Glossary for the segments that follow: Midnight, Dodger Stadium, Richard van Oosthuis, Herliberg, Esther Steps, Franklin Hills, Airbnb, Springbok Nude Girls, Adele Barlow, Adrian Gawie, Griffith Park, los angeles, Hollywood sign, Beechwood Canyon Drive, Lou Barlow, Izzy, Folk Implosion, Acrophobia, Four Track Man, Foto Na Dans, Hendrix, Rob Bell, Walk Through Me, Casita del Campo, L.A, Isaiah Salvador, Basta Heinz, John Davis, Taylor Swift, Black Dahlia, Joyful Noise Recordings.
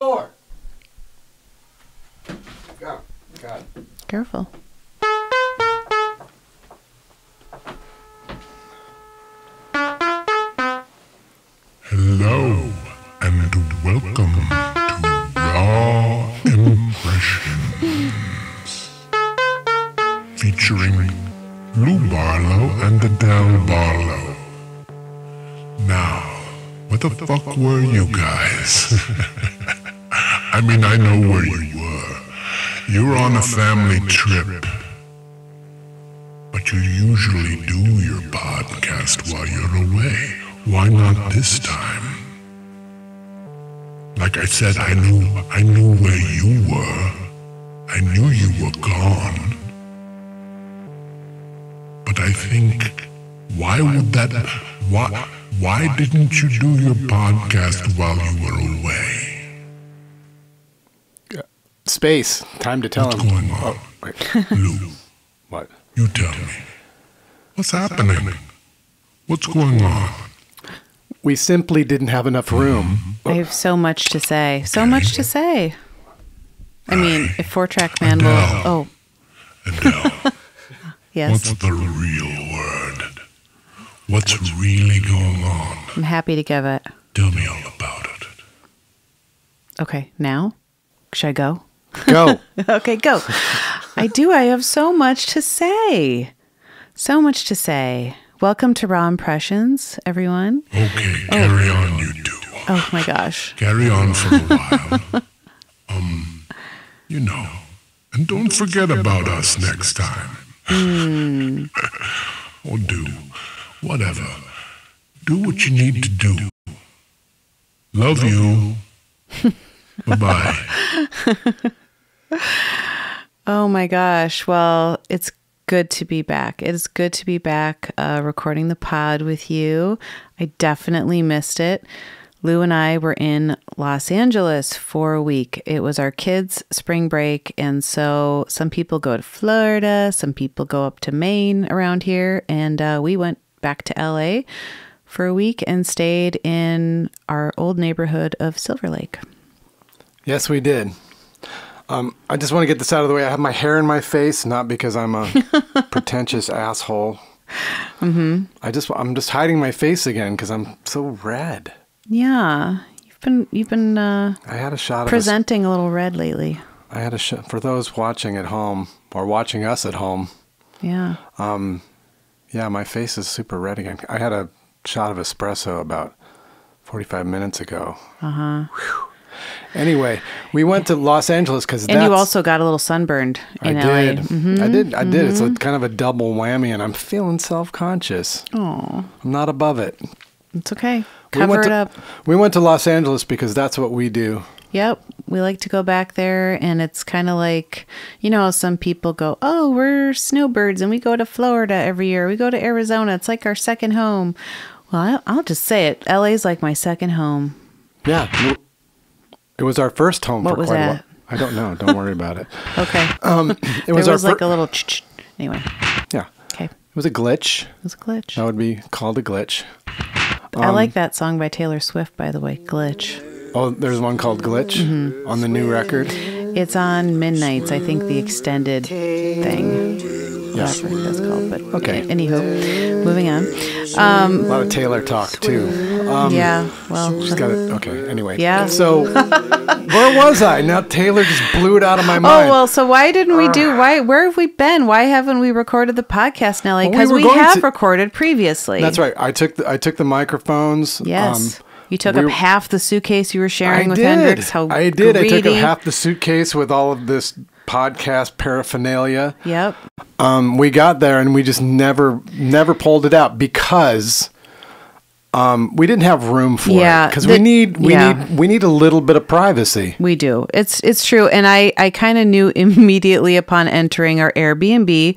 door. Oh, God. Careful. Hello, and welcome to Raw Impressions. Featuring Lou Barlow and Adele Barlow. Now, what the fuck were you guys? I mean, I know where you were. You were on a family trip. But you usually do your podcast while you're away. Why not this time? Like I said, I knew where you were. I knew you were gone. But I think, why didn't you do your podcast while you were away? Space. Time to tell What's him. Going on? Oh, Lou. What? You tell me. What's happening? What's going on? We simply didn't have enough room. I have so much to say. So much to say. I mean, if Four Track Man will... Oh. Adele. Yes. What's the real word? What's really going on? I'm happy to give it. Tell me all about it. Okay, now? Should I go? Go. Okay, go. I have so much to say. So much to say. Welcome to Raw Impressions, everyone. Okay, carry on, you two. Oh, my gosh. Carry on for a while. And don't forget about us next time. Or do... Whatever. Do what you need to do. Love you. Bye-bye. Oh, my gosh. Well, it's good to be back. It is good to be back recording the pod with you. I definitely missed it. Lou and I were in Los Angeles for a week. It was our kids' spring break, and so some people go to Florida, some people go up to Maine around here, and we went back to LA for a week and stayed in our old neighborhood of Silver Lake. Yes, we did. I just want to get this out of the way. I have my hair in my face, not because I'm a pretentious asshole. Mm-hmm. I'm just hiding my face again because I'm so red. Yeah, you've been. I had a shot presenting of a little red lately. I had a shot for those watching at home or watching us at home. Yeah. Yeah, my face is super red again. I had a shot of espresso about 45 minutes ago. Uh-huh. Whew. Anyway, we went to Los Angeles because that's... And you also got a little sunburned in LA. Did. Mm-hmm. I did. It's kind of a double whammy, and I'm feeling self-conscious. Oh. I'm not above it. It's okay. Cover it up. We went to Los Angeles because that's what we do. Yep. We like to go back there, and it's kind of like, you know, some people go, oh, we're snowbirds and we go to Florida every year. We go to Arizona. It's like our second home. Well, I'll just say it. LA's like my second home. Yeah. It was our first home for quite a while. I don't know. Don't worry about it. Okay. It was like a little ch-ch. Anyway. Yeah. Okay. It was a glitch. It was a glitch. That would be called a glitch. I like that song by Taylor Swift, by the way, Glitch. Oh, there's one called Glitch on the new record. It's on Midnight's, I think, the extended thing. Yes. I think that's called. But okay. Anywho, moving on. A lot of Taylor talk too. Yeah. Well, she's got it. Okay. Anyway. Yeah. So where was I? Now Taylor just blew it out of my mind. Oh well. So why didn't we do? Why? Where have we been? Why haven't we recorded the podcast, Nelly? Because we have recorded previously. That's right. I took the microphones. Yes. You took up half the suitcase you were sharing with Hendrix. I did. Greedy. I took up half the suitcase with all of this podcast paraphernalia. Yep. We got there and we just never pulled it out because we didn't have room for it. Because we need a little bit of privacy. We do. It's true. And I kind of knew immediately upon entering our Airbnb,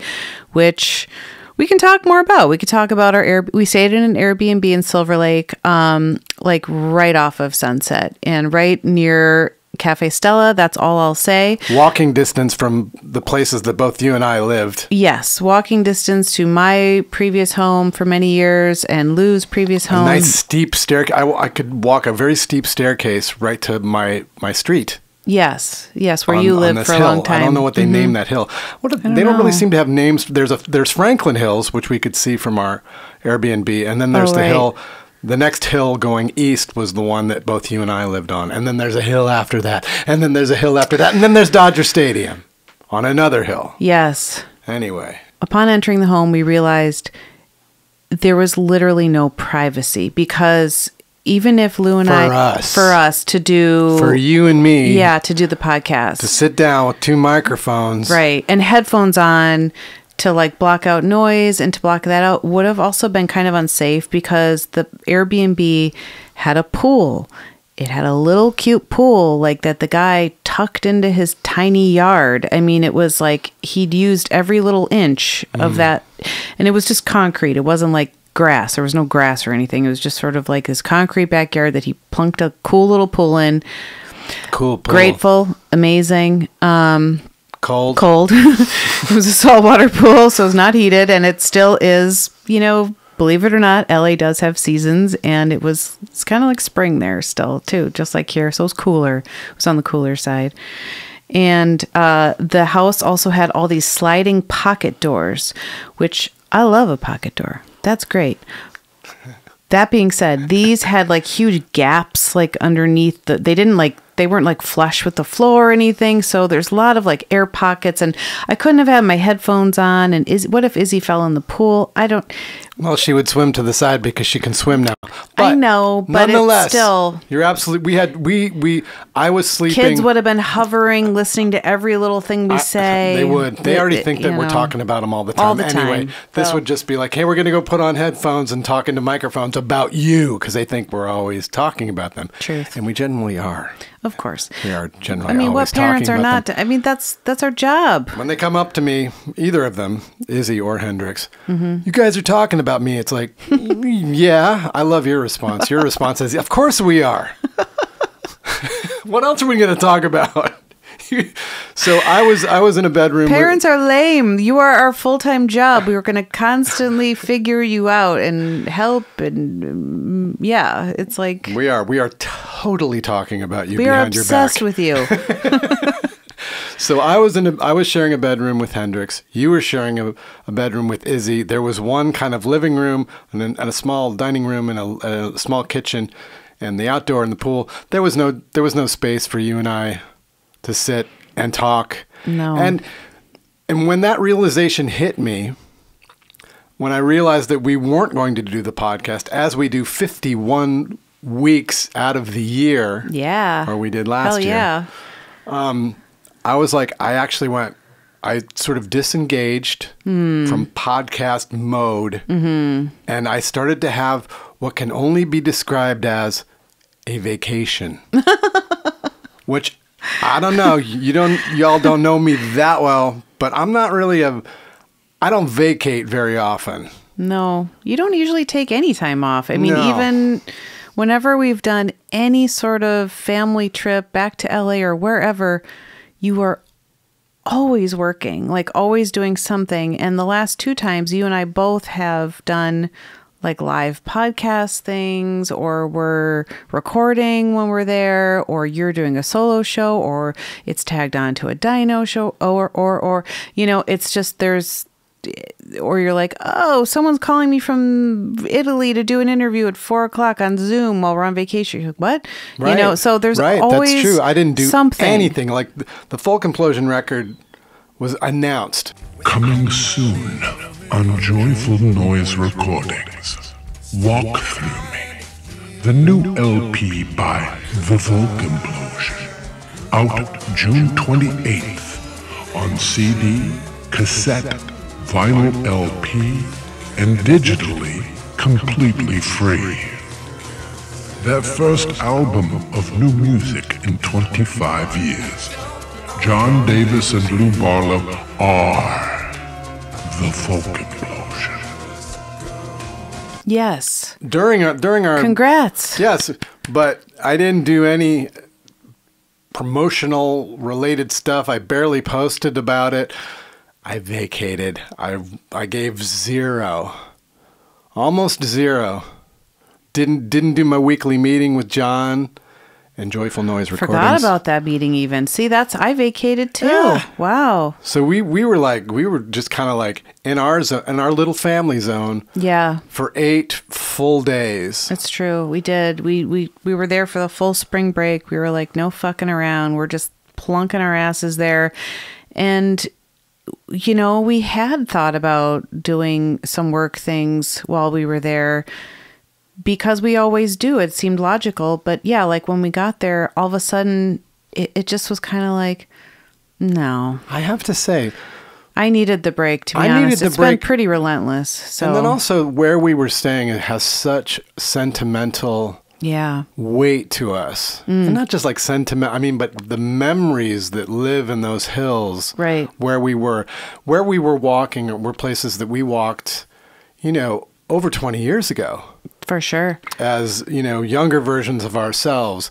which we can talk more about. We could talk about our Airbnb. We stayed in an Airbnb in Silver Lake, like right off of Sunset and right near Cafe Stella. That's all I'll say. Walking distance from the places that both you and I lived. Yes. Walking distance to my previous home for many years and Lou's previous home. A nice steep staircase. I could walk a very steep staircase right to my street. Yes, yes, where you lived for a long time. I don't know what they named that hill. They don't really seem to have names. There's Franklin Hills, which we could see from our Airbnb, and then there's the hill. The next hill going east was the one that both you and I lived on, and then there's a hill after that, and then there's a hill after that, and then there's Dodger Stadium on another hill. Yes. Anyway. Upon entering the home, we realized there was literally no privacy because... Even if Lou and for you and me, yeah, to do the podcast, to sit down with two microphones, right, and headphones on to like block out noise and to block that out would have also been kind of unsafe because the Airbnb had a pool. It had a little cute pool like that the guy tucked into his tiny yard. I mean, it was like he'd used every little inch of that, and it was just concrete. It wasn't like grass. There was no grass or anything. It was just sort of like this concrete backyard that he plunked a cool little pool in. Cool pool. Grateful. Amazing. Cold. It was a saltwater pool, so it's not heated, and it still is, you know, believe it or not, LA does have seasons, and it's kind of like spring there still too, just like here. So it was cooler. It was on the cooler side. And the house also had all these sliding pocket doors, which I love a pocket door. That's great. That being said, these had like huge gaps like underneath they weren't like flush with the floor or anything. So there's a lot of like air pockets, and I couldn't have had my headphones on. And what if Izzy fell in the pool? Well, she would swim to the side because she can swim now. I know, but nonetheless, it's still. You're absolutely. I was sleeping. Kids would have been hovering, listening to every little thing we say. They would. They already think that we're talking about them all the time. All the time. Anyway, this would just be like, hey, we're going to go put on headphones and talk into microphones about you, because they think we're always talking about them. Truth. And we generally are. Of course. We are generally always talking about them. I mean, what parents are not? I mean, that's our job. When they come up to me, either of them, Izzy or Hendrix, you guys are talking about me. It's like, yeah, I love your response. Your response is, of course we are. What else are we going to talk about? So I was in a bedroom. Parents are lame. You are our full-time job. We were going to constantly figure you out and help, and yeah, it's like we are totally talking about you behind your back. We are obsessed with you. So I was sharing a bedroom with Hendrix. You were sharing a bedroom with Izzy. There was one kind of living room and a small dining room and a small kitchen, and the outdoor and the pool. There was no space for you and I to sit and talk. No. And when that realization hit me, when I realized that we weren't going to do the podcast as we do 51 weeks out of the year. Yeah. Or we did last year. Yeah. I was like, I sort of disengaged from podcast mode. And I started to have what can only be described as a vacation, which I don't know. Y'all don't know me that well, but I'm not really I don't vacate very often. No, you don't usually take any time off. I mean, even whenever we've done any sort of family trip back to LA or wherever, you are always working, like always doing something. And the last two times you and I both have done like live podcast things, or we're recording when we're there, or you're doing a solo show, or it's tagged on to a dino show, or you know, it's just or you're like, oh, someone's calling me from Italy to do an interview at 4 o'clock on Zoom while we're on vacation. You're like, what? Right. You know, so there's always that's true. I didn't do anything. Like the Folk Implosion record was announced. Coming soon on Joyful Noise Recordings, Walk Through Me, the new LP by The Folk Implosion, out June 28th on CD, cassette, vinyl LP, and digitally completely free. Their first album of new music in 25 years. John Davis and Lou Barlow are the Folk Implosion. Yes. During our congrats. Yes, but I didn't do any promotional related stuff. I barely posted about it. I vacated. I gave zero. Almost zero. Didn't do my weekly meeting with John and Joyful Noise Recordings. Forgot about that meeting even. See, that's, I vacated too. Yeah. Wow. So we were like, we were just kind of like in our zone, in our little family zone. Yeah. For 8 full days. That's true. We did. We were there for the full spring break. We were like, no fucking around. We're just plunking our asses there. And you know, we had thought about doing some work things while we were there because we always do. It seemed logical. But yeah, like when we got there, all of a sudden, it just was kind of like, no. I have to say, I needed the break, to be honest. It's been pretty relentless. So. And then also where we were staying, it has such sentimental weight to us. Mm. And not just like sentiment, I mean, but the memories that live in those hills, right? Where we were walking were places that we walked, you know, over 20 years ago. For sure. As, you know, younger versions of ourselves.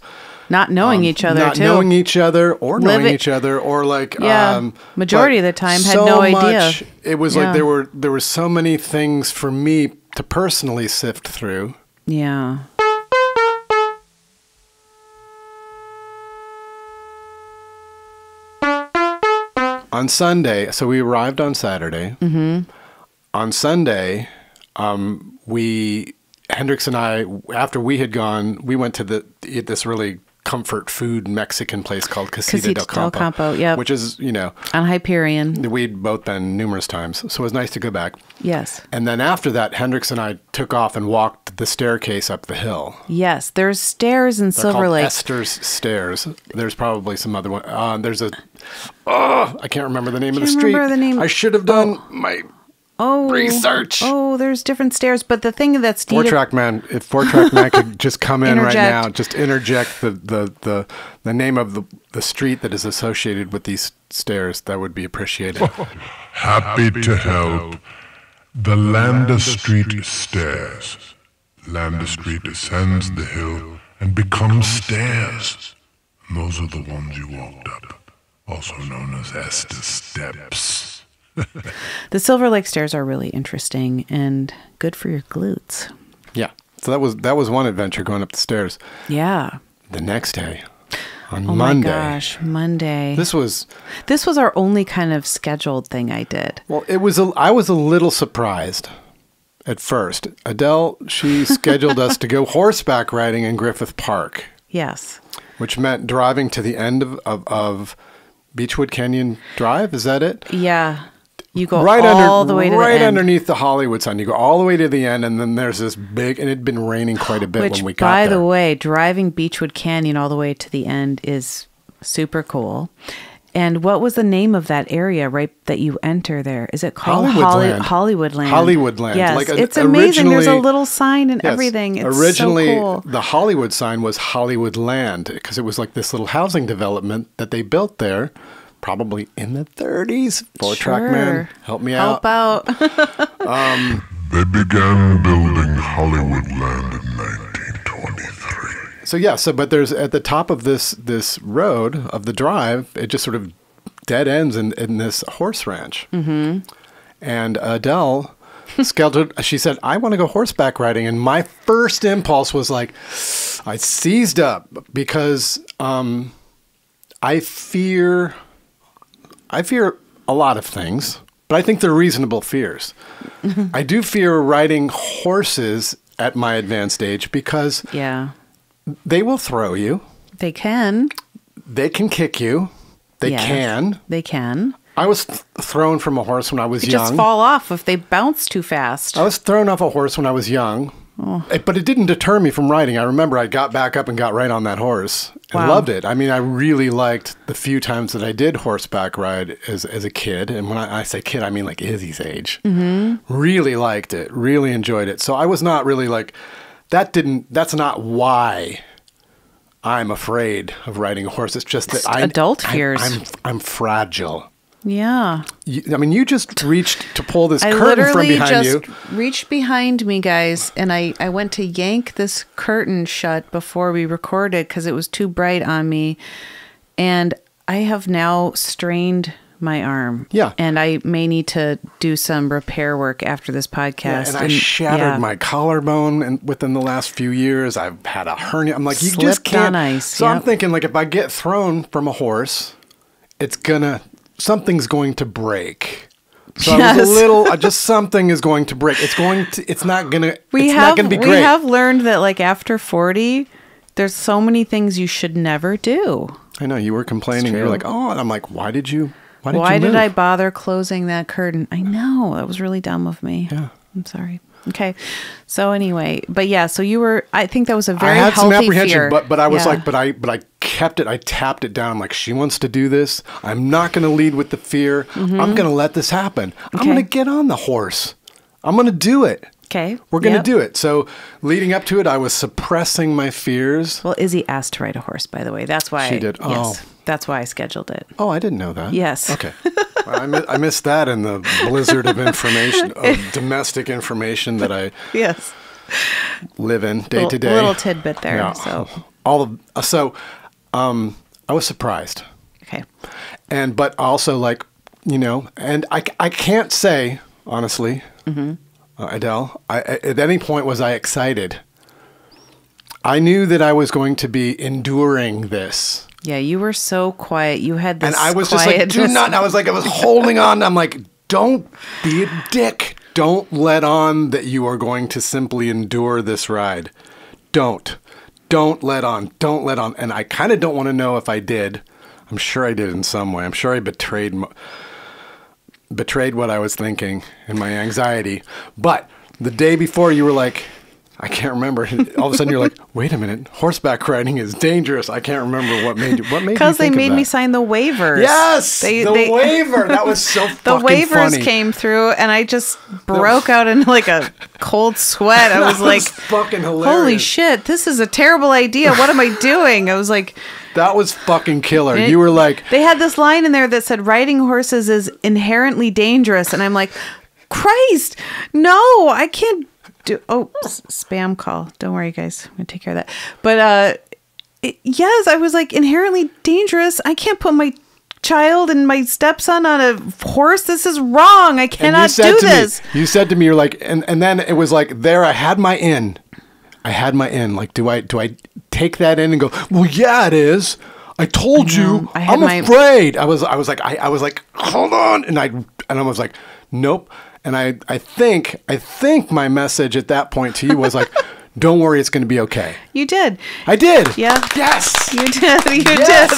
Not knowing each other, not too. Not knowing each other or knowing each other or like... Yeah, majority of the time had no idea. It was like there were so many things for me to personally sift through. Yeah. On Sunday, so we arrived on Saturday. Mm-hmm. On Sunday, Hendrix and I, after we had gone, we went to eat this really comfort food Mexican place called Casita del Campo. Which is, you know... On Hyperion. We'd both been numerous times, so it was nice to go back. Yes. And then after that, Hendrix and I took off and walked the staircase up the hill. Yes, there's stairs in Silver Lake. Esther's Stairs. There's probably some other one. There's a... Oh, I can't remember the name of the street. I should have done my... Oh, research. Oh, there's different stairs, but the thing that's Four Track Man. If Four Track Man could just come in right now, just interject the name of the street that is associated with these stairs, that would be appreciated. Happy to help. The Lander Street Stairs. Lander Street ascends the hill and becomes stairs. And those are the ones you walked up, also known as Esther Steps. The Silver Lake stairs are really interesting and good for your glutes. Yeah. So that was one adventure going up the stairs. Yeah. The next day on Monday. Oh my gosh, Monday. This was our only kind of scheduled thing I did. Well, I was a little surprised at first. Adele, she scheduled us to go horseback riding in Griffith Park. Yes. Which meant driving to the end of Beechwood Canyon Drive, is that it? Yeah. You go right all the way to the end. Right underneath the Hollywood sign. You go all the way to the end, and then there's this big... And it had been raining quite a bit when we got there. By the way, driving Beechwood Canyon all the way to the end is super cool. And what was the name of that area that you enter there? Is it called Hollywoodland? Hollywoodland. Yes, like it's amazing. There's a little sign and everything. It's originally, so cool. The Hollywood sign was Hollywoodland because it was like this little housing development that they built there, probably in the 30s. Four Track Man, help me out. Help out. They began building Hollywoodland in 1923. So yeah, but there's at the top of this road of the drive, it just sort of dead ends in this horse ranch. Mm-hmm. And Adele she said, I want to go horseback riding. And my first impulse was like, I seized up because I fear a lot of things, but I think they're reasonable fears. I do fear riding horses at my advanced age because... Yeah. They will throw you. They can. They can kick you. They can. They can. I was thrown from a horse when I was young. Just fall off if they bounce too fast. I was thrown off a horse when I was young, but it didn't deter me from riding. I remember I got back up and got right on that horse and loved it. I mean, I really liked the few times that I did horseback ride as a kid. And when I say kid, I mean like Izzy's age. Mm-hmm. Really liked it. Really enjoyed it. So I was not really like... That's not why I'm afraid of riding a horse. It's just that adult fears. I'm fragile. Yeah. I mean, you just reached to pull this curtain from behind you. I literally just reached behind me, guys, and I went to yank this curtain shut before we recorded because it was too bright on me. And I have now strained my arm. Yeah. And I may need to do some repair work after this podcast. Yeah, and I shattered my collarbone, and within the last few years I've had a hernia. I'm like, you just can't. On ice. So I'm thinking, like, if I get thrown from a horse, it's gonna, something's going to break. So I was a little, just something is going to break. It's going to, it's not gonna be great. We have learned that, like, after 40, there's so many things you should never do. I know, you were complaining. You were like, oh, and I'm like, why did I bother closing that curtain? I know, that was really dumb of me. Yeah. I'm sorry. Okay. So anyway, but yeah, so you were, I think that was a very healthy fear. I had some apprehension, but I was like, but I kept it. I tapped it down. I'm like, she wants to do this. I'm not going to lead with the fear. Mm-hmm. I'm going to let this happen. Okay. I'm going to get on the horse. I'm going to do it. Okay. We're going to do it. So leading up to it, I was suppressing my fears. Well, Izzy asked to ride a horse, by the way. That's why. She did. Oh. Yes. That's why I scheduled it. Oh, I didn't know that. Yes. Okay. Well, I missed that in the blizzard of information, of domestic information that I live in day to day. Little tidbit there. Yeah. So I was surprised. Okay. And but also, like, you know, and I can't say honestly, Adele, at any point was I excited. I knew that I was going to be enduring this. Yeah, you were so quiet. You had this quiet. And I was just like, do not. I was like, I was holding on. I'm like, don't be a dick. Don't let on that you are going to simply endure this ride. Don't. Don't let on. Don't let on. And I kind of don't want to know if I did. I'm sure I did in some way. I'm sure I betrayed what I was thinking and my anxiety. But the day before, you were like, I can't remember. All of a sudden, you're like, wait a minute. Horseback riding is dangerous. I can't remember what made you Because they made me sign the waivers. Yes! The waiver! That was so fucking funny. The waivers came through, and I just broke out into, like, a cold sweat. I was like, fucking hilarious. Holy shit, this is a terrible idea. What am I doing? I was like... That was fucking killer. You were like... They had this line in there that said, riding horses is inherently dangerous. And I'm like, Christ, no, I can't... spam call. Don't worry, guys. I'm going to take care of that. But yes, I was like, inherently dangerous. I can't put my child and my stepson on a horse. This is wrong. I cannot do this. You said to me, you're like, and then it was like, there, I had my in. I had my in. Like, do I take that in and go, well, yeah, it is. I told you. I'm afraid. I was like, hold on. And I was like, nope. And I think my message at that point to you was like, don't worry, it's going to be okay. You did. I did. Yeah. Yes. You did. You did.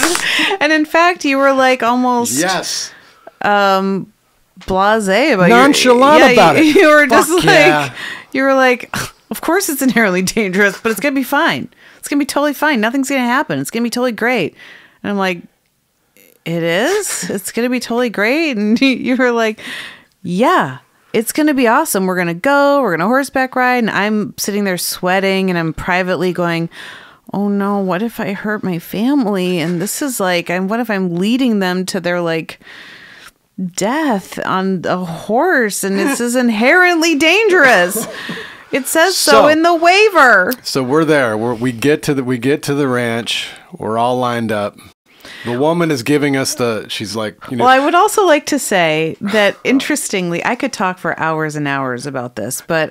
And in fact, you were like almost blasé about nonchalant about it. You were just you were like, of course it's inherently dangerous, but it's going to be fine. It's going to be totally fine. Nothing's going to happen. It's going to be totally great. And I'm like, it is. It's going to be totally great. And you were like, yeah. It's going to be awesome. We're going to go. We're going to horseback ride. And I'm sitting there sweating and I'm privately going, oh no, what if I hurt my family? And this is like, what if I'm leading them to their like death on a horse? And this is inherently dangerous. It says so in the waiver. So we're there. We get to the ranch. We're all lined up. The woman is giving us she's like, you know. Well, I would also like to say that, interestingly, I could talk for hours and hours about this, but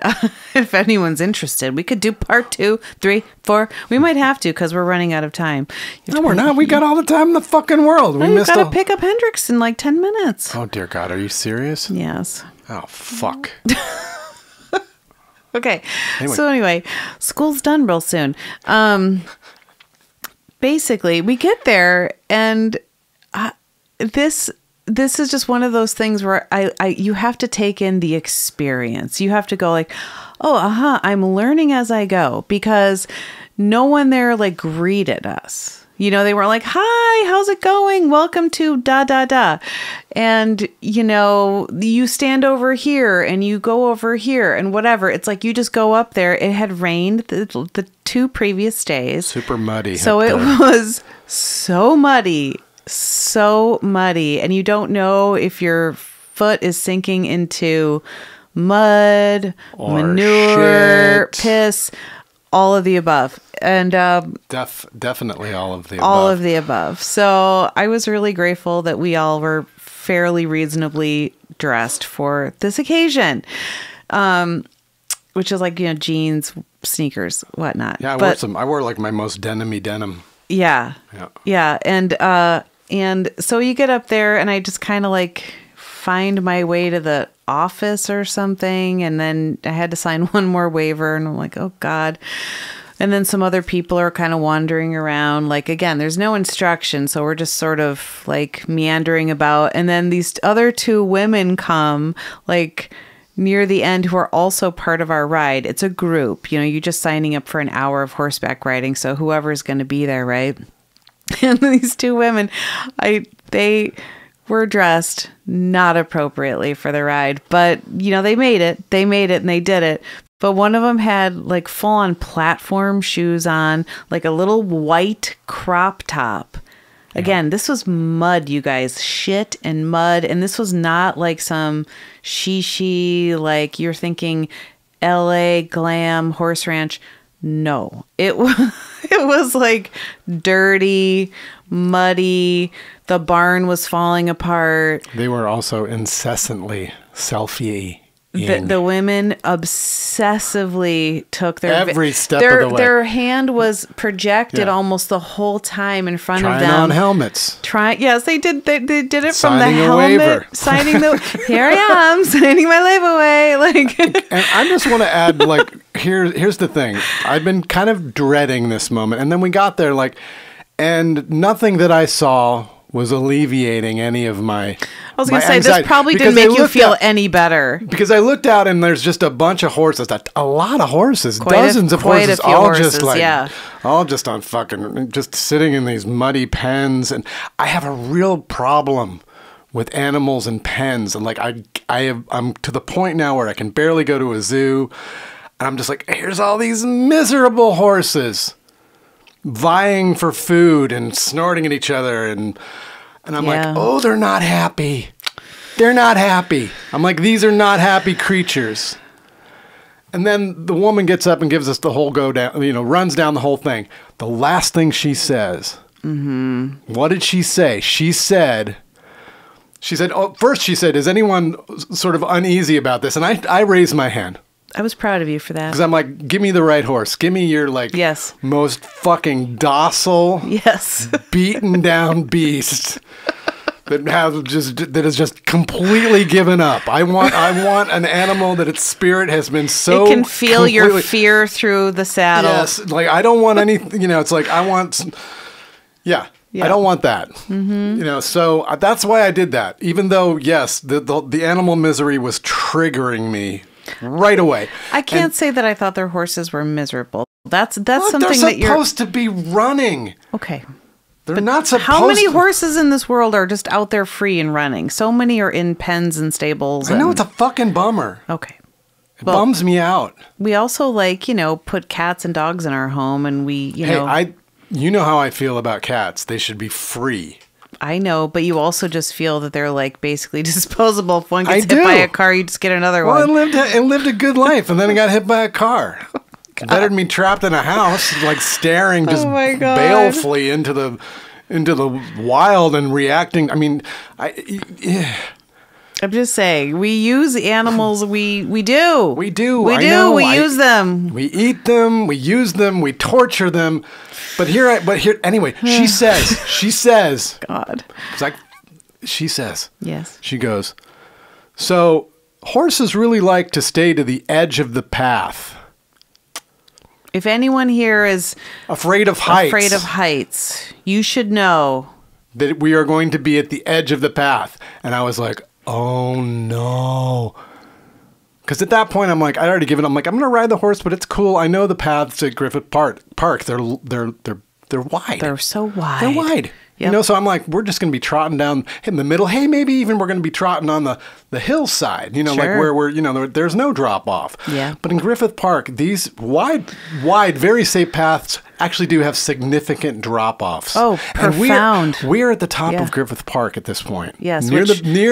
if anyone's interested, we could do part 2, 3, 4. We might have to, because we're running out of time. No, we're not. We got all the time in the fucking world. We missed gotta pick up Hendrix in like 10 minutes. Oh, dear God. Are you serious? Yes. Oh, fuck. Okay. Anyway. So anyway, school's done real soon. Basically, we get there, and this is just one of those things where you have to take in the experience. You have to go like, oh, I'm learning as I go, because no one there like greeted us. You know, they were like, hi, how's it going? Welcome to da, da, da. And, you know, you stand over here and you go over here and whatever. It's like you just go up there. It had rained the two previous days. Super muddy. So it was so muddy. So muddy. And you don't know if your foot is sinking into mud, or manure, shit. Piss, All of the above. And definitely all of the above. All of the above. So I was really grateful that we all were fairly reasonably dressed for this occasion, which is like, you know, jeans, sneakers, whatnot. Yeah, I wore like my most denim-y denim. Yeah. Yeah. Yeah. And so you get up there, and I just kind of like find my way to the office or something, and then I had to sign one more waiver, and I'm like, oh God. And then some other people are kind of wandering around. Like, again, there's no instruction, so we're just sort of like meandering about. And then these other two women come like near the end who are also part of our ride. It's a group, you know, you're just signing up for an hour of horseback riding. So whoever's going to be there, right? And these two women, they were dressed not appropriately for the ride, but you know, they made it and they did it. But one of them had like full on platform shoes on, like a little white crop top. Again, this was mud, you guys, shit and mud. And this was not like some shishi, like you're thinking LA glam horse ranch. No, it was like dirty, muddy. The barn was falling apart. They were also incessantly selfie. The women obsessively took every step of the way. Their hand was projected almost the whole time in front of them. Trying on helmets. Yes, they did. They did it signing from the helmet. Waiver. Signing the here I am signing my life away. Like, and I just want to add, like, here's the thing. I've been kind of dreading this moment, and then we got there, like, and nothing that I saw was alleviating any of my I was going to say, anxiety. This probably didn't make you feel any better. Because I looked out and there's just a bunch of horses, a lot of horses, dozens of horses, all just on fucking, just sitting in these muddy pens. And I have a real problem with animals and pens. And like, I'm to the point now where I can barely go to a zoo. And I'm just like, here's all these miserable horses vying for food and snorting at each other, and I'm like, oh, they're not happy. They're not happy. I'm like, these are not happy creatures. And then the woman gets up and gives us the whole go down, you know, runs down the whole thing. The last thing she says, what did she say? She said, oh, first she said, is anyone sort of uneasy about this? And I raised my hand. I was proud of you for that. Because I'm like, give me the right horse. Give me your, like, most fucking docile, beaten down beast that is just completely given up. I want an animal that its spirit has been so. It can feel your fear through the saddle. Yes, like I don't want anything. You know, it's like I want. Yeah. I don't want that. You know, so that's why I did that. Even though, yes, the animal misery was triggering me right away. I can't say that I thought their horses were miserable. That's look, something that you're supposed to be running. Okay. They're but not supposed to. How many horses in this world are just out there free and running? So many are in pens and stables. I know, it's a fucking bummer. Okay. It bums me out. We also, like, you know, put cats and dogs in our home, and we, you know. You know how I feel about cats. They should be free. I know, but you also just feel that they're like basically disposable. If one gets hit by a car, you just get another one. Well, I lived a good life, and then I got hit by a car. Better than me trapped in a house, like staring just balefully into the wild and reacting. I mean, I'm just saying, we use animals. We use them. We eat them. We use them. We torture them. But anyway, she says. God. It's like, she says. Yes. She goes, so horses really like to stay to the edge of the path. If anyone here is afraid of heights, you should know that we are going to be at the edge of the path. And I was like, oh no. Because at that point, I'm like, I'd already given up. I'm like, I'm going to ride the horse, but it's cool. I know the paths at Griffith Park. They're wide. They're so wide. They're wide. Yep. You know, so I'm like, we're just going to be trotting down in the middle. Hey, maybe even we're going to be trotting on the hillside, you know, like where we're, you know, there's no drop off. Yeah. But in Griffith Park, these wide, very safe paths actually do have significant drop offs. Oh, profound. We're at the top of Griffith Park at this point. Yes. Near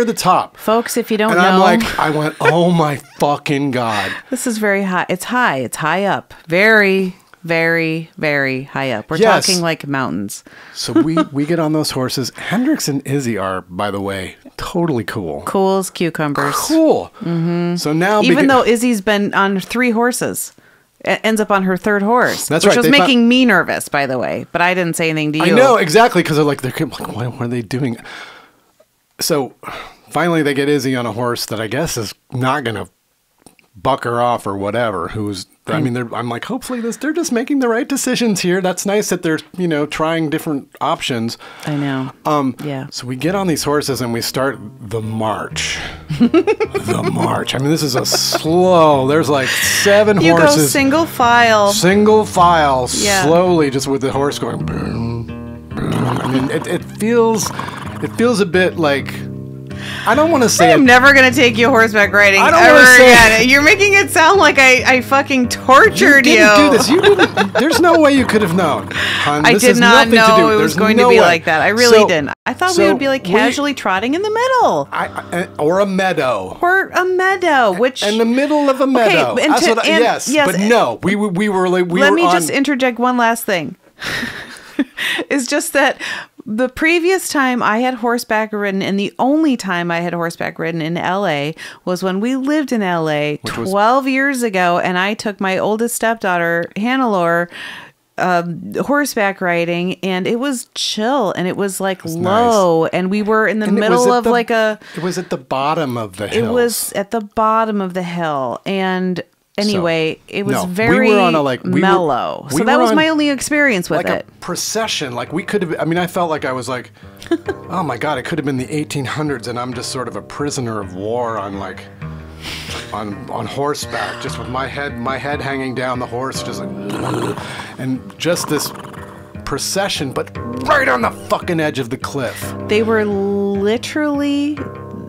the top. Folks, if you don't know. And I'm like, I went, oh my fucking God. This is very high. It's high. It's high up. Very very, very high up. We're talking like mountains. So we get on those horses. Hendrix and Izzy are, by the way, totally cool. Cool as cucumbers. Cool. Mm-hmm. So now, even though Izzy's been on 3 horses, ends up on her 3rd horse. That's right. Which was making me nervous, by the way. But I didn't say anything to you. I know, exactly. Because they're like, what are they doing? So finally they get Izzy on a horse that I guess is not going to buck her off or whatever. I'm like, hopefully they're just making the right decisions here. That's nice that they're, you know, trying different options. I know. Yeah. So we get on these horses and we start the march. The march. I mean, this is a slow, there's like 7 you horses. You go single file. Single file. Yeah. Slowly, just with the horse going. Boom, boom. I mean, it feels a bit like, I don't want to say I'm never going to take you horseback riding ever again. You're making it sound like I fucking tortured you. You didn't do this. There's no way you could have known. I did not know it was going to be like that. I really didn't. I thought we would be like casually trotting in the middle. Or a meadow. Or a meadow. Which in the middle of a meadow. Okay, but no. Let me just interject one last thing. It's just that the previous time I had horseback ridden, and the only time I had horseback ridden in LA was when we lived in LA 12 years ago, and I took my oldest stepdaughter, Hanalore, horseback riding, and it was chill, and it was like low, and we were in the middle of like a... It was at the bottom of the hill. It was at the bottom of the hill, and... Anyway, it was very mellow. So that was my only experience with it. Like a procession. Like we could have, I mean, I felt like I was like, oh my God, it could have been the 1800s and I'm just sort of a prisoner of war on like, on horseback, just with my head hanging down the horse, just like, and just this procession, but right on the fucking edge of the cliff. They were literally,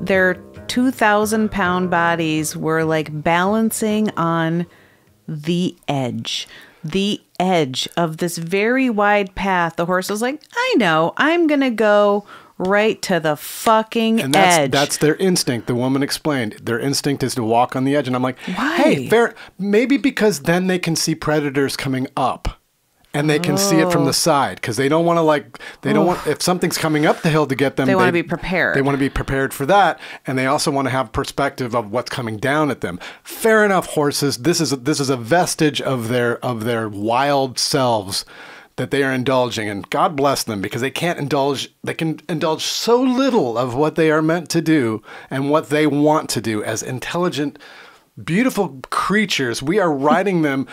they're 2,000-pound bodies were like balancing on the edge of this very wide path. The horse was like, I know, I'm going to go right to the fucking edge. That's their instinct. The woman explained their instinct is to walk on the edge. And I'm like, why? Hey, maybe because then they can see predators coming up. And they can see it from the side because they don't want to like, they don't want, if something's coming up the hill to get them. They want to be prepared. They want to be prepared for that. And they also want to have perspective of what's coming down at them. Fair enough, horses. This is a vestige of their wild selves that they are indulging. And God bless them because they can indulge so little of what they are meant to do and what they want to do as intelligent, beautiful creatures. We are riding them.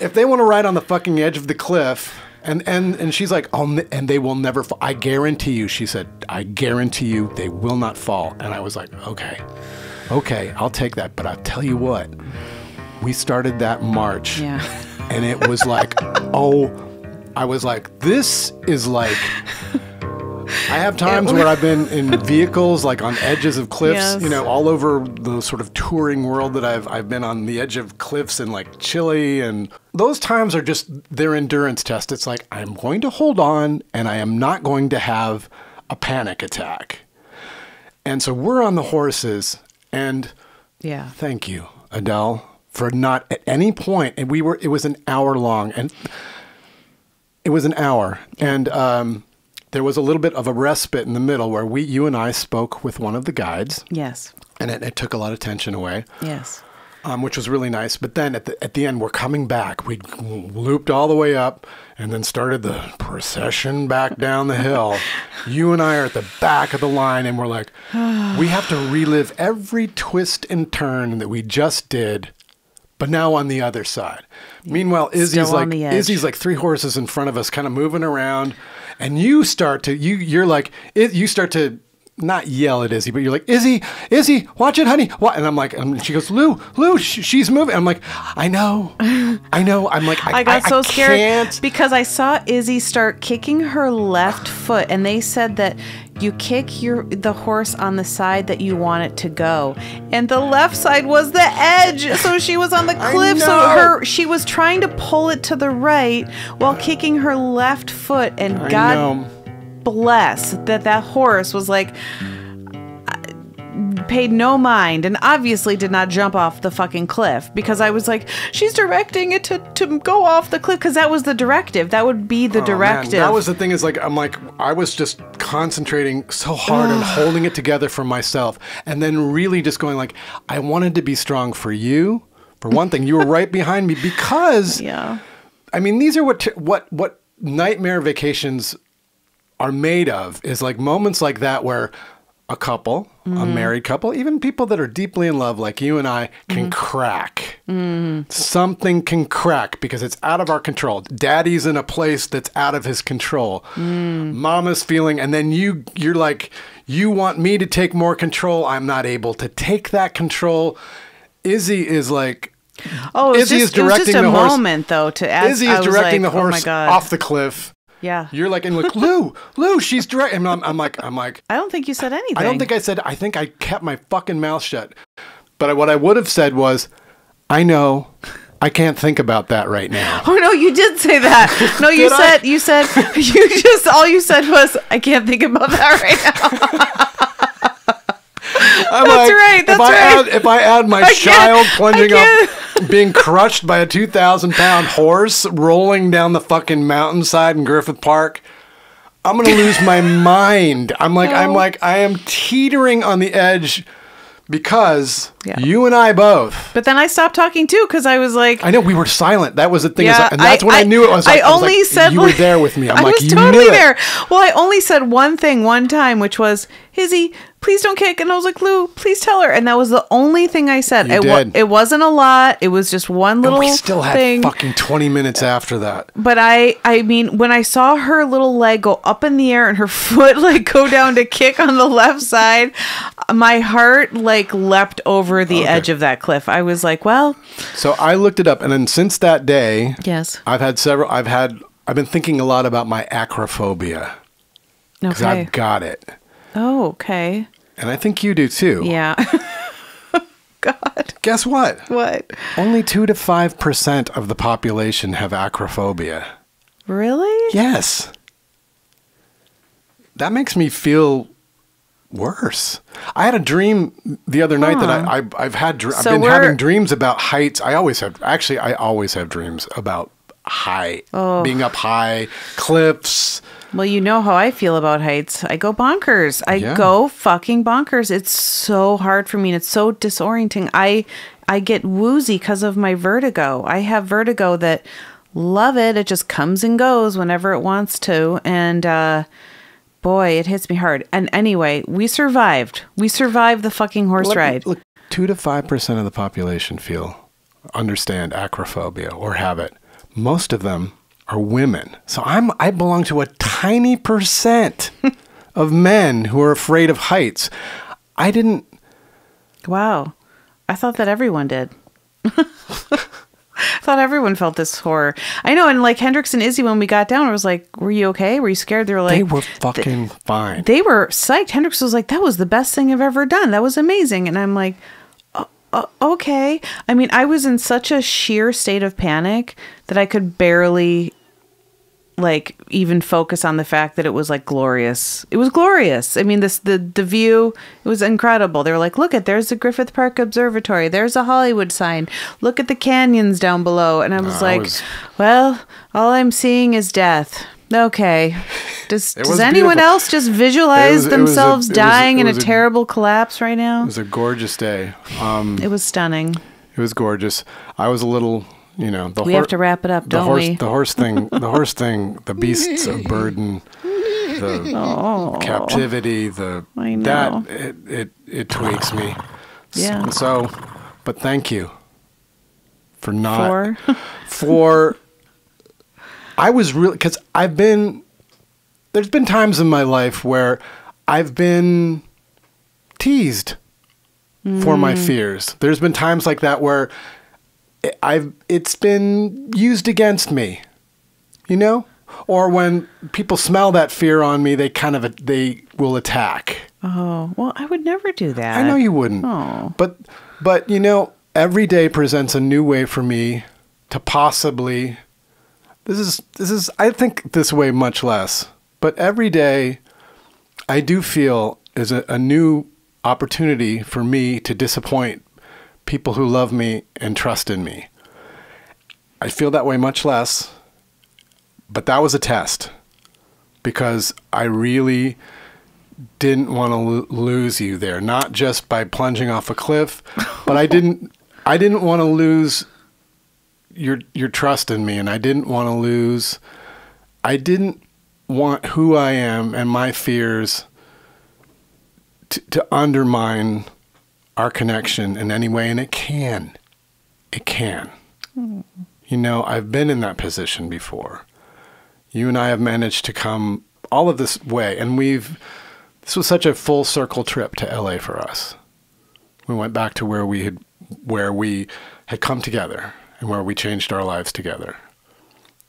If they want to ride on the fucking edge of the cliff, and she's like, oh, and they will never fall. I guarantee you, she said, I guarantee you they will not fall. And I was like, okay, I'll take that. But I'll tell you what, we started that march. Yeah. And it was like, I was like, this is like... I have times where I've been in vehicles, like on edges of cliffs, you know, all over the sort of touring world that I've been on the edge of cliffs in like Chile. And those times are just their endurance test. It's like, I'm going to hold on and I am not going to have a panic attack. And so we're on the horses and thank you, Adele, for not at any point. And it was an hour long and it was an hour. And, there was a little bit of a respite in the middle where you and I spoke with one of the guides. Yes. And it took a lot of tension away. Yes. Which was really nice. But then at the end, we're coming back. We looped all the way up and then started the procession back down the hill. You and I are at the back of the line and we're like, we have to relive every twist and turn that we just did. But now on the other side. Meanwhile, Izzy's like 3 horses in front of us kind of moving around. And you start to, you start to not yell at Izzy, but you're like, Izzy, watch it, honey. What? And I'm like, and she goes, Lou, she's moving. I'm like, I know. I'm like, I got so scared because I saw Izzy start kicking her left foot. And they said that you kick the horse on the side that you want it to go. And the left side was the edge. So she was on the cliff. So she was trying to pull it to the right while kicking her left foot. And God bless that horse was like paid no mind and obviously did not jump off the fucking cliff, because I was like, she's directing it to go off the cliff, because that was the directive. That would be the directive. Man. That was the thing, is like, I'm like, I was just concentrating so hard and holding it together for myself, and then really just going like, I wanted to be strong for you. For one thing, you were right behind me, because I mean, these are what nightmare vacations are made of, is like moments like that where a couple, a married couple, even people that are deeply in love like you and I can crack. Something can crack because it's out of our control. Daddy's in a place that's out of his control. Mama's feeling, and then you're like, you want me to take more control. I'm not able to take that control. Izzy is like, Izzy is directing the horse off the cliff. Yeah, you're like, and like, Lou, she's direct. And I'm like, I don't think you said anything. I don't think I said. I think I kept my fucking mouth shut. But what I would have said was, I know. I can't think about that right now. Oh no, you did say that. No, you said, all you said was, I can't think about that right now. If I add my child plunging up, being crushed by a 2,000-pound horse, rolling down the fucking mountainside in Griffith Park, I'm gonna lose my mind. I am teetering on the edge, because you and I both. But then I stopped talking too, because I was like, I know, we were silent. That was the thing, and that's when I knew it was. Like, I only said you were there with me. I was totally there. Well, I only said one thing one time, which was, Izzy, please don't kick. And I was like, Lou, please tell her. And that was the only thing I said. It wasn't a lot. It was just one little thing. And we still had fucking 20 minutes after that. But I mean, when I saw her little leg go up in the air and her foot like go down to kick on the left side, my heart like leapt over the edge of that cliff. I was like, well. So I looked it up. And then since that day, I've been thinking a lot about my acrophobia. Because I've got it. Oh, okay. And I think you do too. Yeah. God. Guess what? What? Only 2 to 5% of the population have acrophobia. Really? Yes. That makes me feel worse. I had a dream the other night that I've been having dreams about heights. I always have dreams about being up high, cliffs. Well, you know how I feel about heights. I go bonkers. I go fucking bonkers. It's so hard for me, and it's so disorienting. I get woozy because of my vertigo. I have vertigo that, love it, it just comes and goes whenever it wants to. And boy, it hits me hard. And anyway, we survived. We survived the fucking horse ride. Look, 2 to 5% of the population understand acrophobia or have it. Most of them are women. So I belong to a tiny percent of men who are afraid of heights. I didn't. Wow. I thought that everyone did. I thought everyone felt this horror. I know. And like Hendrix and Izzy, when we got down, I was like, were you okay? Were you scared? They were like, they were fucking fine. They were psyched. Hendrix was like, that was the best thing I've ever done. That was amazing. And I'm like, okay. I mean, I was in such a sheer state of panic that I could barely like even focus on the fact that it was like glorious. It was glorious. I mean, the view, it was incredible. They were like, look at, there's the Griffith Park Observatory. There's a Hollywood sign. Look at the canyons down below. And I was well, all I'm seeing is death. Okay. Does anyone else just visualize themselves dying in a terrible collapse right now? It was a gorgeous day. It was stunning. It was gorgeous. I was a little, you know, we have to wrap it up, don't we? The horse thing, the beasts of burden, the captivity, it tweaks me. Yeah. So, but thank you for I was really, because there's been times in my life where I've been teased for my fears. There's been times like that where it's been used against me, you know? Or when people smell that fear on me, they will attack. Oh, well, I would never do that. I know you wouldn't. Oh. But you know, every day presents a new way for me to possibly... This is, I think this way much less, but every day I do feel is a new opportunity for me to disappoint people who love me and trust in me. I feel that way much less, but that was a test because I really didn't want to lose you there, not just by plunging off a cliff, but I didn't want to lose your trust in me, and I didn't want who I am and my fears to undermine our connection in any way, and it can. Mm. You know, I've been in that position before. You and I have managed to come all of this way, and this was such a full circle trip to LA for us. We went back to where we had come together and where we changed our lives together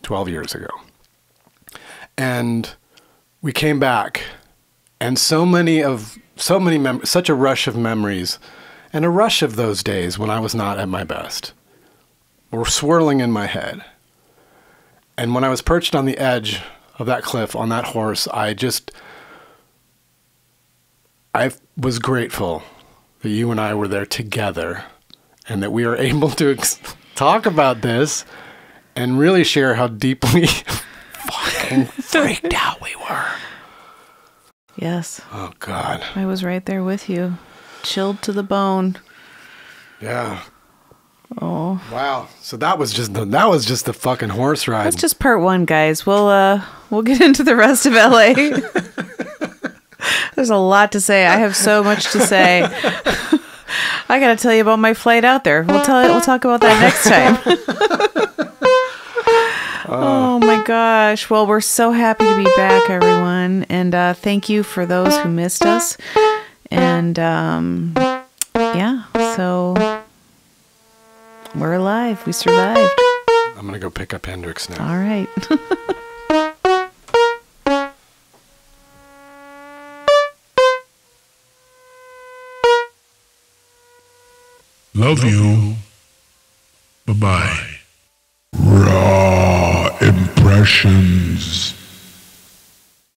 12 years ago. And we came back, and such a rush of memories and a rush of those days when I was not at my best were swirling in my head. And when I was perched on the edge of that cliff on that horse, I was grateful that you and I were there together and that we are able to talk about this and really share how deeply fucking freaked out we were. Yes. Oh, God. I was right there with you. Chilled to the bone. Yeah. Oh. Wow. So that was just the fucking horse ride. That's just part one, guys. We'll get into the rest of LA. There's a lot to say. I have so much to say. I got to tell you about my flight out there. We'll talk about that next time. Oh my gosh. Well, we're so happy to be back, everyone. And thank you for those who missed us. And yeah, so we're alive. We survived. I'm going to go pick up Hendrix now. All right. Love you. Bye-bye. Raw Impressions.